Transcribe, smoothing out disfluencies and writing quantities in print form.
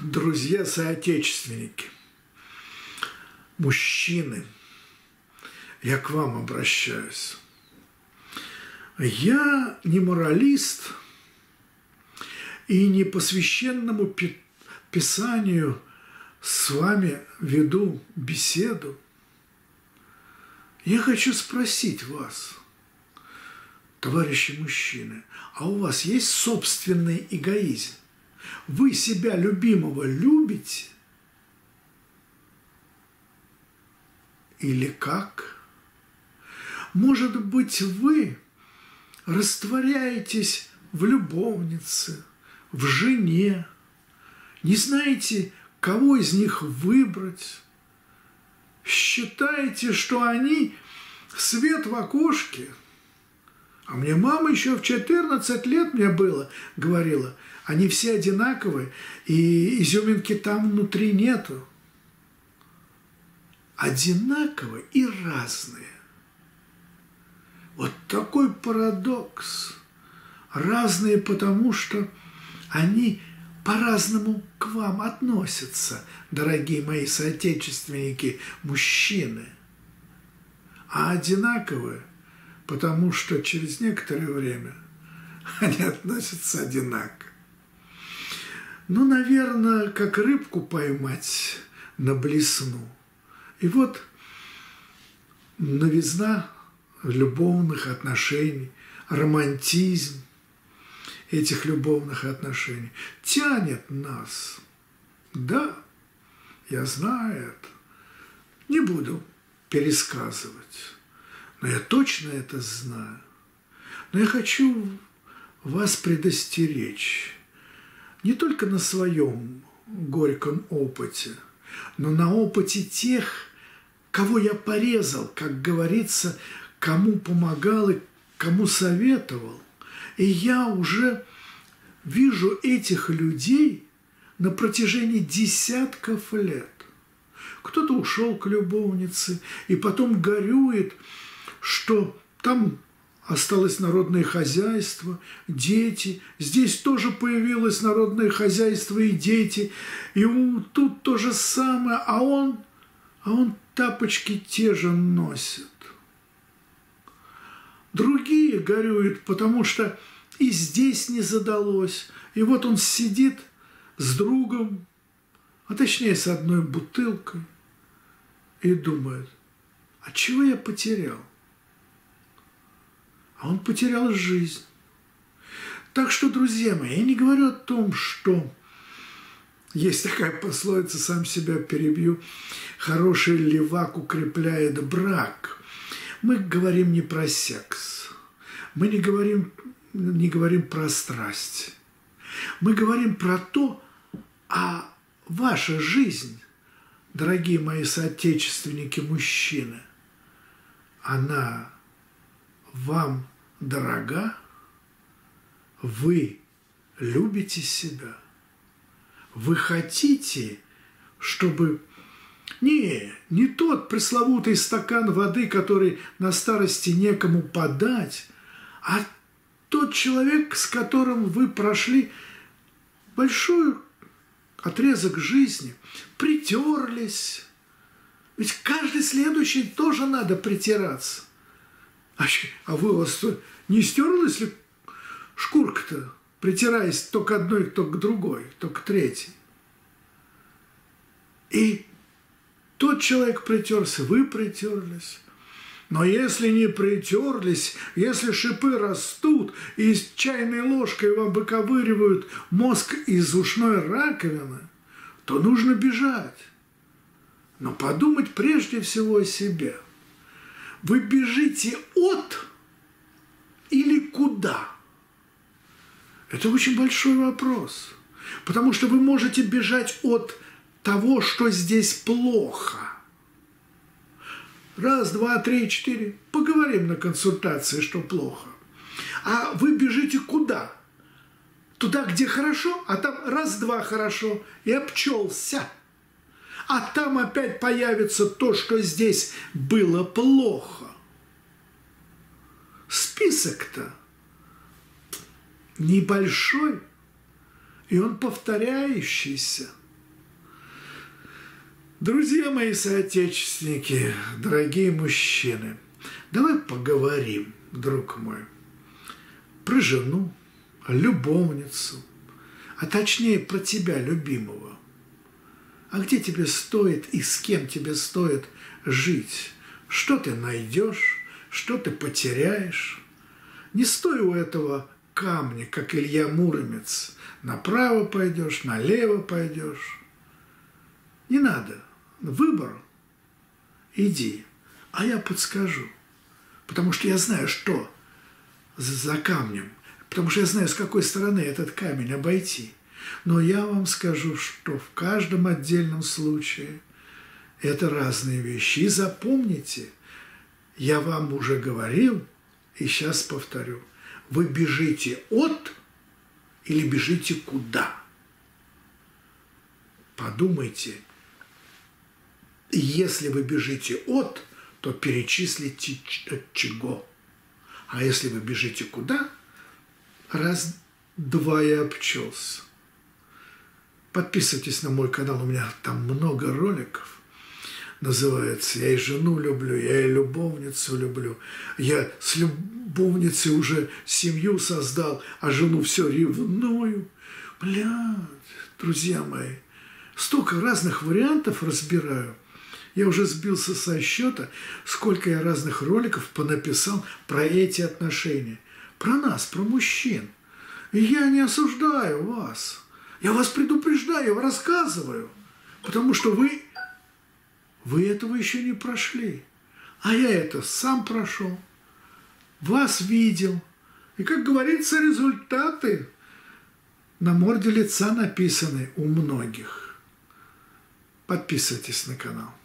друзья-соотечественники, мужчины, я к вам обращаюсь. Я не моралист и не по священному писанию с вами веду беседу. Я хочу спросить вас, товарищи мужчины, а у вас есть собственный эгоизм? Вы себя любимого любите? Или как? Может быть, вы растворяетесь в любовнице, в жене, не знаете, кого из них выбрать, считаете, что они свет в окошке? А мне мама еще в 14 лет мне было, говорила, они все одинаковые, и изюминки там внутри нету. Одинаковые и разные. Вот такой парадокс. Разные, потому что они по-разному к вам относятся, дорогие мои соотечественники, мужчины. А одинаковые, потому что через некоторое время они относятся одинаково. Ну, наверное, как рыбку поймать на блесну. И вот новизна любовных отношений, романтизм этих любовных отношений тянет нас. Да, я знаю это. Не буду пересказывать. Но я точно это знаю. Но я хочу вас предостеречь не только на своем горьком опыте, но на опыте тех, кого я порезал, как говорится, кому помогал и кому советовал. И я уже вижу этих людей на протяжении десятков лет. Кто-то ушел к любовнице и потом горюет, что там осталось народное хозяйство, дети. Здесь тоже появилось народное хозяйство и дети. И тут то же самое, а он тапочки те же носит. Другие горюют, потому что и здесь не задалось. И вот он сидит с другом, а точнее с одной бутылкой, и думает, а чего я потерял? А он потерял жизнь. Так что, друзья мои, я не говорю о том, что есть такая пословица, сам себя перебью, хороший левак укрепляет брак. Мы говорим не про секс, мы не говорим про страсть. Мы говорим про то, а ваша жизнь, дорогие мои соотечественники, мужчины, она вам дорога, вы любите себя, вы хотите, чтобы... Не тот пресловутый стакан воды, который на старости некому подать, а тот человек, с которым вы прошли большой отрезок жизни, притерлись. Ведь каждый следующий тоже надо притираться. А вы у вас не стерлась ли шкурка-то, притираясь то к одной, то к другой, то к третьей? И тот человек притерся, вы притерлись. Но если не притерлись, если шипы растут и с чайной ложкой вам выковыривают мозг из ушной раковины, то нужно бежать. Но подумать прежде всего о себе. Вы бежите от или куда? Это очень большой вопрос. Потому что вы можете бежать от того, что здесь плохо. Раз, два, три, четыре. Поговорим на консультации, что плохо. А вы бежите куда? Туда, где хорошо, а там раз-два хорошо и обчелся. А там опять появится то, что здесь было плохо. Список-то небольшой, и он повторяющийся. Друзья мои соотечественники, дорогие мужчины, давай поговорим, друг мой, про жену, любовницу, а точнее про тебя, любимого. А где тебе стоит и с кем тебе стоит жить? Что ты найдешь, что ты потеряешь? Не стой у этого камня, как Илья Муромец. Направо пойдешь, налево пойдешь. Не надо. Выбор иди, а я подскажу, потому что я знаю, что за камнем, потому что я знаю, с какой стороны этот камень обойти. Но я вам скажу, что в каждом отдельном случае это разные вещи. И запомните, я вам уже говорил и сейчас повторю, вы бежите от или бежите куда? Подумайте. И если вы бежите от, то перечислите от чего. А если вы бежите куда, раз-два я обчелся. Подписывайтесь на мой канал, у меня там много роликов. Называется «Я и жену люблю», «Я и любовницу люблю». Я с любовницей уже семью создал, а жену все ревную. Блядь, друзья мои, столько разных вариантов разбираю. Я уже сбился со счета, сколько я разных роликов понаписал про эти отношения. Про нас, про мужчин. И я не осуждаю вас. Я вас предупреждаю, рассказываю. Потому что вы этого еще не прошли. А я это сам прошел. Вас видел. И, как говорится, результаты на морде лица написаны у многих. Подписывайтесь на канал.